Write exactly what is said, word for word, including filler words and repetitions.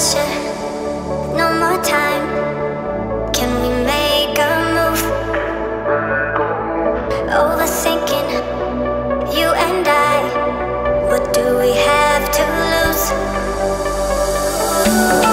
pressure, no more time. Can we make a move? Overthinking, you and I. What do we have to lose?